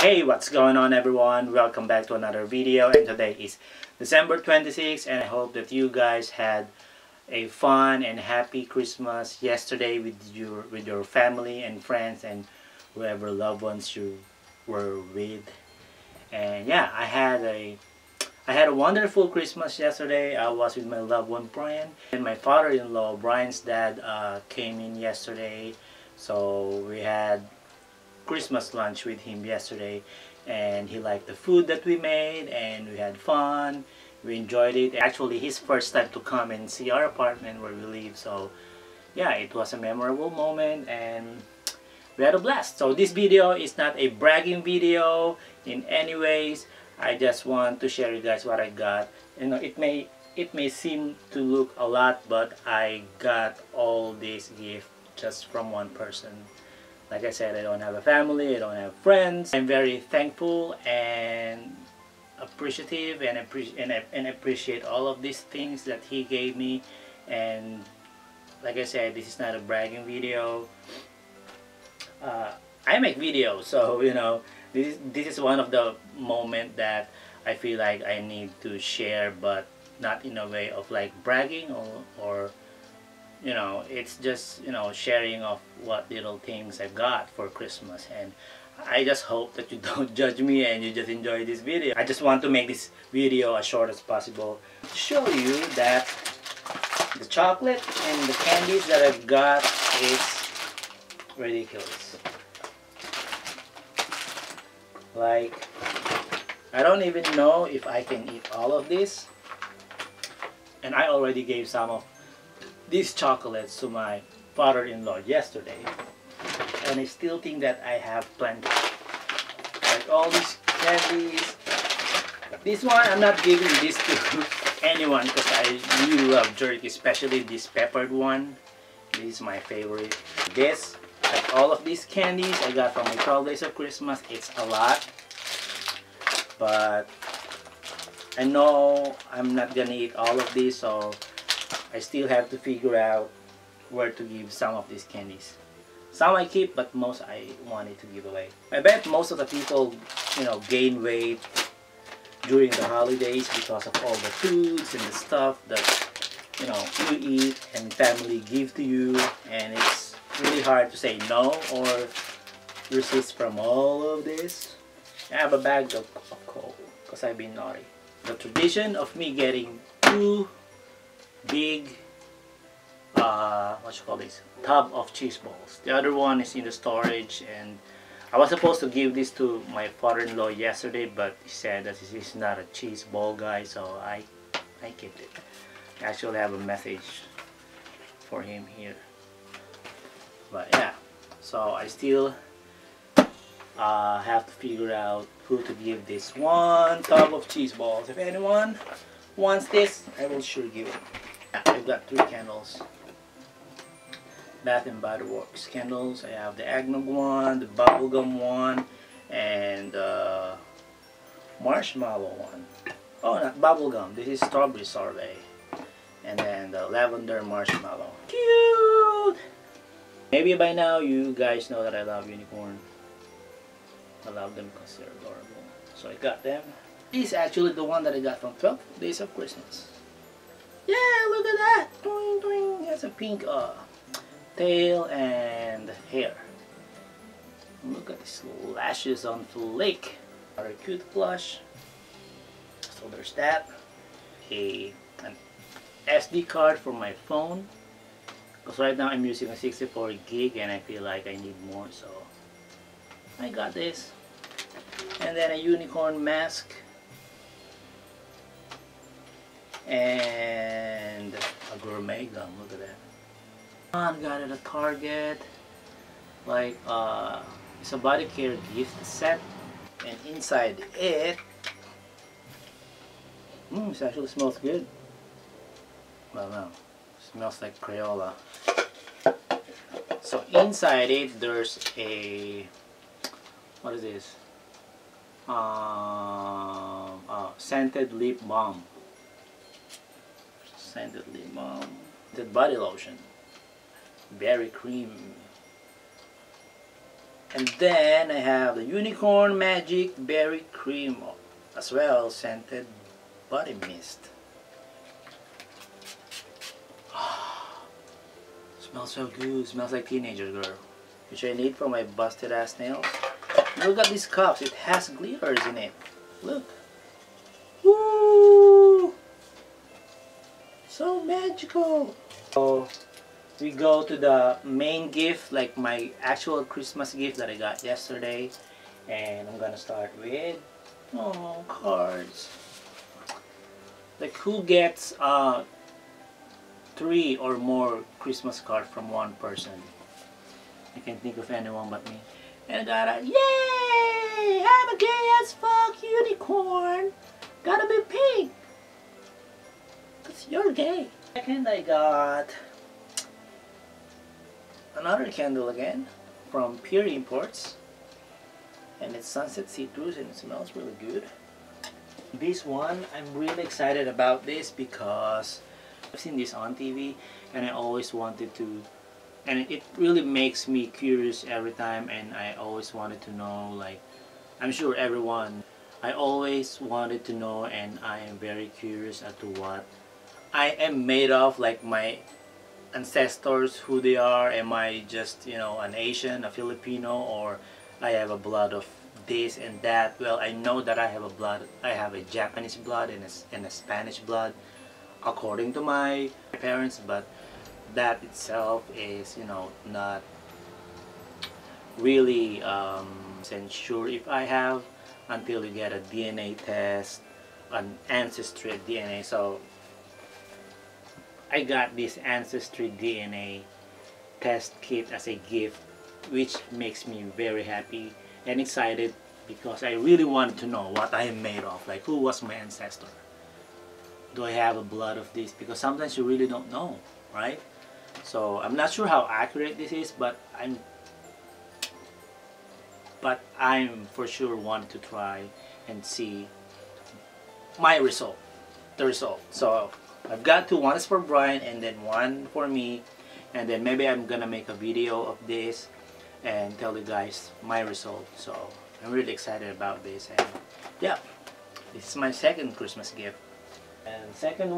Hey, what's going on everyone? Welcome back to another video, and today is December 26th, and I hope that you guys had a fun and happy Christmas yesterday with your family and friends and whoever loved ones you were with. And yeah, I had a wonderful Christmas yesterday. I was with my loved one Brian, and my father-in-law Brian's dad came in yesterday, so we had Christmas lunch with him yesterday, and he liked the food that we made, and we had fun, we enjoyed it. Actually, his first time to come and see our apartment where we live, so yeah, it was a memorable moment and we had a blast. So this video is not a bragging video in any ways. I just want to share you guys what I got. You know, it may seem to look a lot, but I got all this gift just from one person. Like I said, I don't have a family, I don't have friends. I'm very thankful and appreciative, and appreciate all of these things that he gave me. And like I said, this is not a bragging video. I make videos, so you know, this is one of the moments that I feel like I need to share, but not in a way of like bragging or you know, it's just, you know, sharing of what little things I got for Christmas. And I just hope that you don't judge me and you just enjoy this video. I just want to make this video as short as possible to show you that the chocolate and the candies that I've got is ridiculous. Like, I don't even know if I can eat all of this, and I already gave some of these chocolates to my father-in-law yesterday, and I still think that I have plenty. Like all these candies, this one I'm not giving this to anyone because I really love jerky, especially this peppered one. This is my favorite. This, like all of these candies I got from my 12 Days of Christmas. It's a lot, but I know I'm not gonna eat all of these, so I still have to figure out where to give some of these candies. Some I keep, but most I wanted to give away. I bet most of the people, you know, gain weight during the holidays because of all the foods and the stuff that, you know, you eat and family give to you, and it's really hard to say no or resist from all of this. I have a bag of coal because I've been naughty. The tradition of me getting two big what you call this, tub of cheese balls. The other one is in the storage, and I was supposed to give this to my father-in-law yesterday, but he said that he's not a cheese ball guy, so I kept it. I actually have a message for him here, but yeah, so I still have to figure out who to give this one tub of cheese balls. If anyone wants this, I will sure give it. I've got three candles, Bath and Body Works candles. I have the eggnog one, the bubblegum one, and the marshmallow one. Oh, not bubblegum, this is strawberry sorbet. And then the lavender marshmallow. Cute! Maybe by now you guys know that I love unicorn. I love them because they're adorable. So I got them. This is actually the one that I got from 12 Days of Christmas. Yeah, look at that! Doing, doing. It has a pink tail and hair. Look at these lashes on flake. Another cute plush. So there's that. An SD card for my phone. Because right now I'm using a 64 gig and I feel like I need more, so I got this. And then a unicorn mask. And a gourmet gum, look at that. I got it at Target. Like, it's a body care gift set. And inside it, it actually smells good. Well, no, it smells like Crayola. So inside it, there's a, what is this? Scented lip balm. The body lotion, berry cream, And then I have the Unicorn Magic Berry Cream, as well scented body mist. Oh, smells so good, smells like teenager girl, which I need for my busted ass nails. Look at these cups, it has glitters in it. Look. Woo! So magical. So we go to the main gift, like my actual Christmas gift that I got yesterday, and I'm gonna start with cards. Like who gets 3 or more Christmas cards from one person? I can't think of anyone but me. And I got a yay! I'm a gay as fuck unicorn. Gotta be pink. 'Cause you're gay. Second, I got another candle again from Pier Imports. And it's Sunset Citrus and it smells really good. This one, I'm really excited about this because I've seen this on TV and I always wanted to, and it really makes me curious every time, and I always wanted to know, like, I'm sure everyone, I always wanted to know, and I am very curious as to what I am made of, like my ancestors, who they are. Am I just, you know, an Asian, a Filipino, or I have a blood of this and that? Well, I know that I have a blood, I have a Japanese blood and a Spanish blood, according to my parents, but that itself is, you know, not really sure if I have, until you get a DNA test, an Ancestry DNA. So I got this Ancestry DNA test kit as a gift, which makes me very happy and excited because I really want to know what I am made of, like who was my ancestor. Do I have a blood of this? Because sometimes you really don't know, right? So I'm not sure how accurate this is, but I'm for sure want to try and see my result, the result. So I've got 2, one is for Brian and then one for me, and then maybe I'm gonna make a video of this and tell you guys my result. So I'm really excited about this, and yeah, this is my second Christmas gift. And third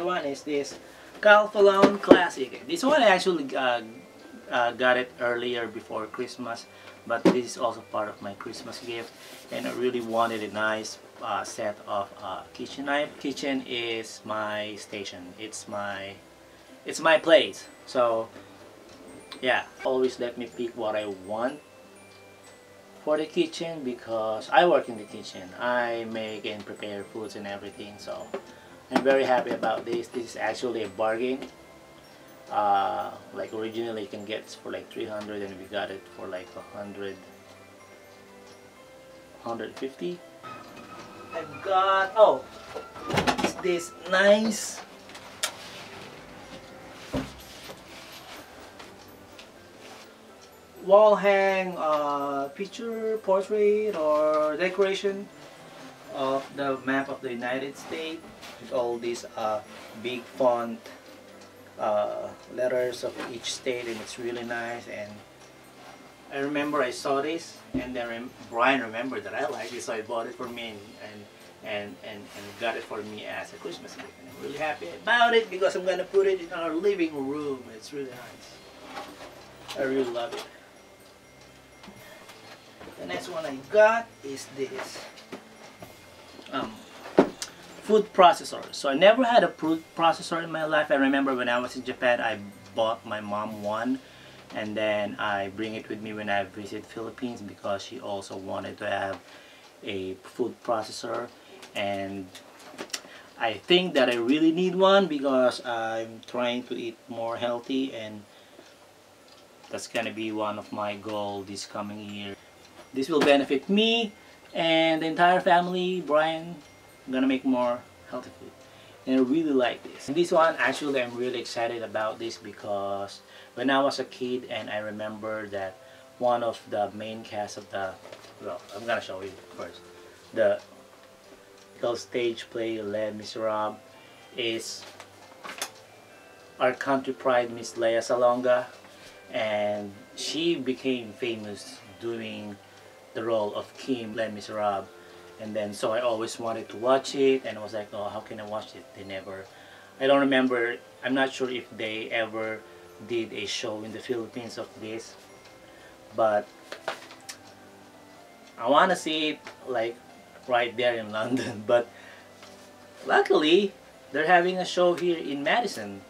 one is this Calphalon Classic. This one I actually got it earlier before Christmas, but this is also part of my Christmas gift, and I really wanted a nice set of kitchen knife. Kitchen is my station, it's my place. So yeah, always let me pick what I want for the kitchen, because I work in the kitchen, I make and prepare foods and everything. So I'm very happy about this. This is actually a bargain. Like originally you can get for like 300, and we got it for like 150. I've got, oh, it's this nice wall hang picture, portrait, or decoration of the map of the United States with all these big font letters of each state, and it's really nice. And I remember I saw this, and then Brian remembered that I like this, so I bought it for me and got it for me as a Christmas gift, and I'm really happy about it because I'm gonna put it in our living room. It's really nice, I really love it. The next one I got is this food processor. So I never had a food processor in my life. I remember when I was in Japan, I bought my mom one, and then I bring it with me when I visit Philippines because she also wanted to have a food processor. And I think that I really need one because I'm trying to eat more healthy, and that's gonna be one of my goals this coming year. This will benefit me and the entire family. Brian, I'm gonna make more healthy food, and I really like this. And this one, actually, I'm really excited about this because when I was a kid, and I remember that one of the main cast of the, well, I'm gonna show you first, the stage play Les Misérables is our country pride, Miss Lea Salonga, and She became famous doing the role of Kim, Les Misérables, and then so I always wanted to watch it, and I was like, oh, how can I watch it? They never, I don't remember, I'm not sure if they ever did a show in the Philippines of this, but I want to see it like right there in London. But luckily they're having a show here in Madison,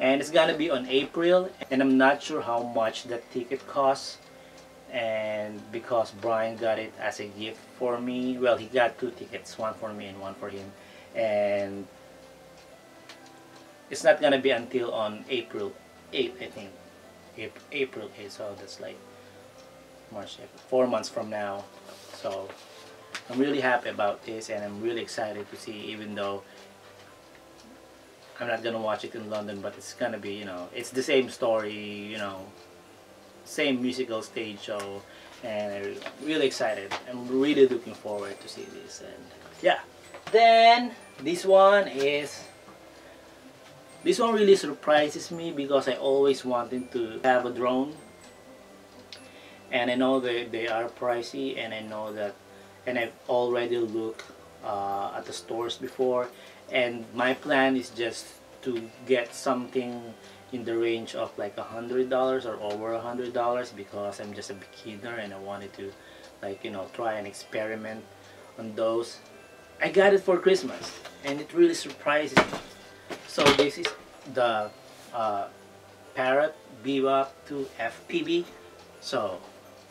and it's gonna be on April, and I'm not sure how much that ticket costs. And because Brian got it as a gift for me, well, he got two tickets, one for me and one for him, and it's not gonna be until on April 8th, I think. April 8th, so that's like March, April, 4 months from now. So I'm really happy about this, and I'm really excited to see, even though I'm not gonna watch it in London, but it's gonna be, you know, it's the same story, you know, same musical stage show, and I'm really excited. I'm really looking forward to see this, and yeah. Then this one really surprises me, because I always wanted to have a drone, and I know that they are pricey, and I know that, and I've already looked at the stores before, and my plan is just to get something in the range of like $100 or over $100, because I'm just a beginner and I wanted to, like, you know, try and experiment on those. I got it for Christmas, and it really surprises me. So this is the Parrot Bebop 2 FPB. So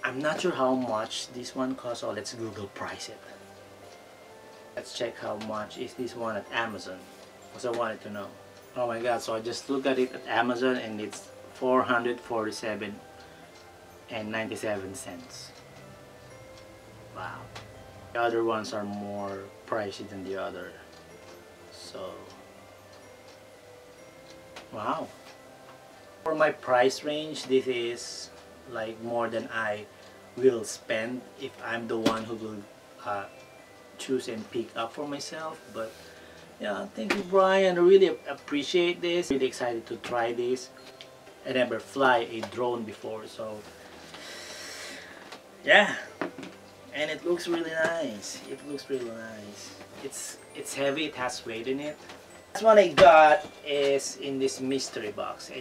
I'm not sure how much this one costs. Oh, let's Google price it. Let's check how much is this one at Amazon, because I wanted to know. Oh my god, so I just looked at it at Amazon, and it's $447.97. Wow. The other ones are more pricey than the other. So wow. For my price range, this is like more than I will spend if I'm the one who will choose and pick up for myself. But yeah, thank you, Brian. I really appreciate this. Really excited to try this. I never fly a drone before, so yeah. And it looks really nice. It looks really nice. It's heavy. It has weight in it. That's what I got is in this mystery box,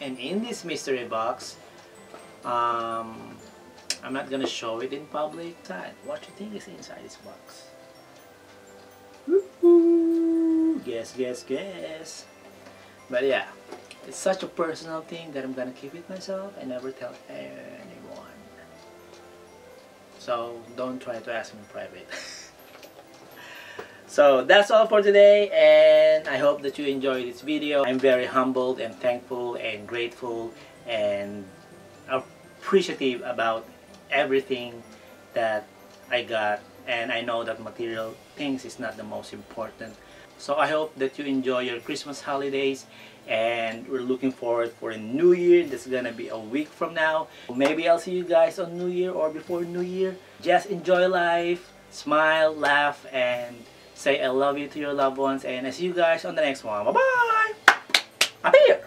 and in this mystery box, I'm not gonna show it in public. What do you think is inside this box? Woo-hoo. Guess. But yeah, it's such a personal thing that I'm gonna keep it myself and never tell anyone. So don't try to ask me in private. So that's all for today, and I hope that you enjoyed this video. I'm very humbled and thankful and grateful and appreciative about everything that I got, and I know that material things is not the most important. So I hope that you enjoy your Christmas holidays, and we're looking forward for a new year that's gonna be a week from now. Maybe I'll see you guys on New Year or before New Year. Just enjoy life, smile, laugh, and say I love you to your loved ones, and I see you guys on the next one. Bye-bye! I'm here!